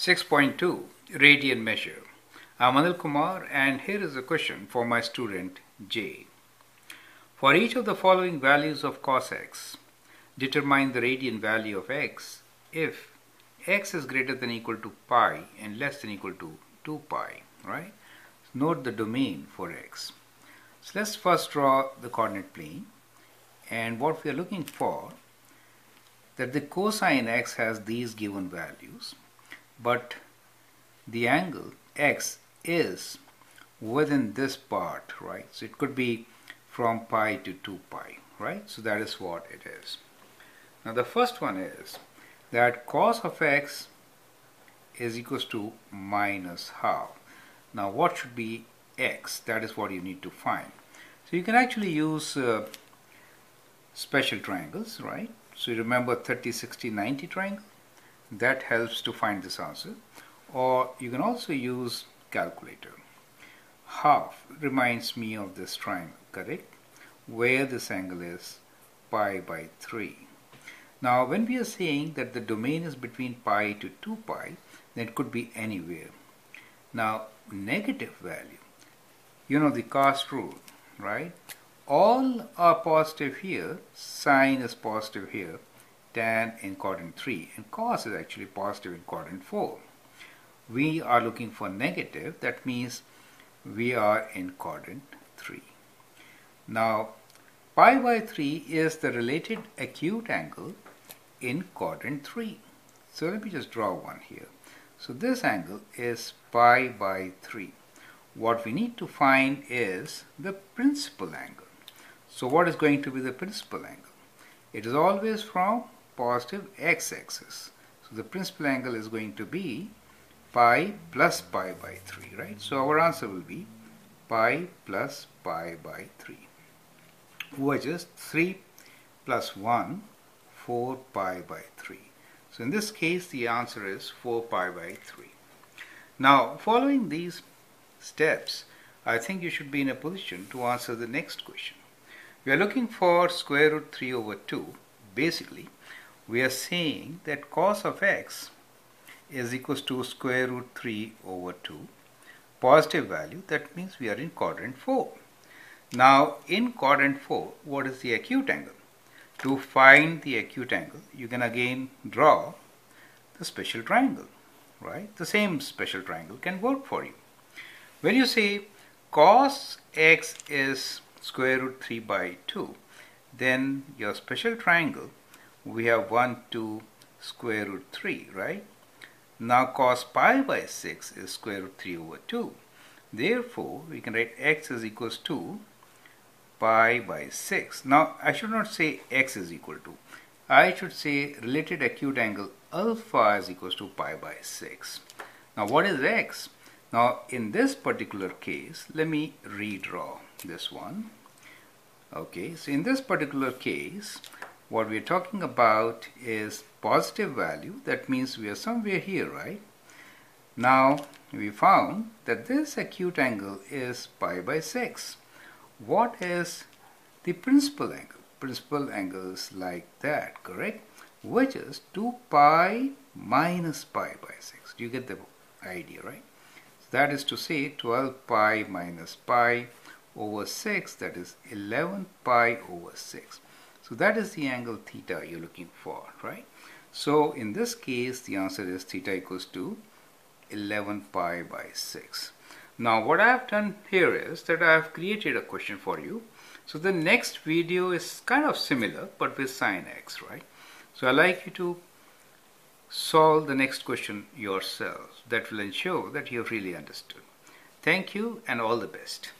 6.2 Radian Measure. I'm Anil Kumar, and here is a question for my student J. For each of the following values of cos x, determine the radian value of x if x is greater than or equal to pi and less than or equal to 2 pi, right? Note the domain for x. So let's first draw the coordinate plane, and what we are looking for that the cosine x has these given values, but the angle x is within this part, right? So it could be from pi to 2 pi, right? So that is what it is. Now the first one is that cos of x is equals to minus half. Now what should be x? That is what you need to find. So you can actually use special triangles, right? So you remember 30, 60, 90 triangle? That helps to find this answer. Or you can also use calculator. Half reminds me of this triangle, correct? Where this angle is pi by 3. Now when we are saying that the domain is between pi to 2 pi, then it could be anywhere. Now negative value, you know the CAST rule, right? All are positive here, sine is positive here, tan in quadrant 3, and cos is actually positive in quadrant 4. We are looking for negative, that means we are in quadrant 3. Now pi by 3 is the related acute angle in quadrant 3. So let me just draw one here. So this angle is pi by 3. What we need to find is the principal angle. So what is going to be the principal angle? It is always from positive x-axis. So the principal angle is going to be pi plus pi by 3, right? So our answer will be pi plus pi by 3, which is 3 plus 1, 4 pi by 3. So in this case, the answer is 4 pi by 3. Now, following these steps, I think you should be in a position to answer the next question. We are looking for square root 3 over 2. Basically, we are saying that cos of x is equals to square root 3 over 2, positive value, that means we are in quadrant 4. Now in quadrant 4, what is the acute angle? To find the acute angle, you can again draw the special triangle, right? The same special triangle can work for you. When you say cos x is square root 3 by 2, then your special triangle, we have 1, 2, square root 3, right? Now cos pi by 6 is square root 3 over 2. Therefore, we can write x is equals to pi by 6. Now, I should not say x is equal to. I should say related acute angle alpha is equals to pi by 6. Now, what is x? Now, in this particular case, let me redraw this one. Okay, so in this particular case, what we are talking about is positive value. That means we are somewhere here, right? Now, we found that this acute angle is pi by 6. What is the principal angle? Principal angle is like that, correct? Which is 2 pi minus pi by 6. Do you get the idea, right? So that is to say 12 pi minus pi over 6, that is 11 pi over 6. So that is the angle theta you're looking for, right? So in this case, the answer is theta equals to 11 pi by 6. Now what I have done here is that I have created a question for you. So the next video is kind of similar, but with sine x, right? So I'd like you to solve the next question yourselves. That will ensure that you have really understood. Thank you and all the best.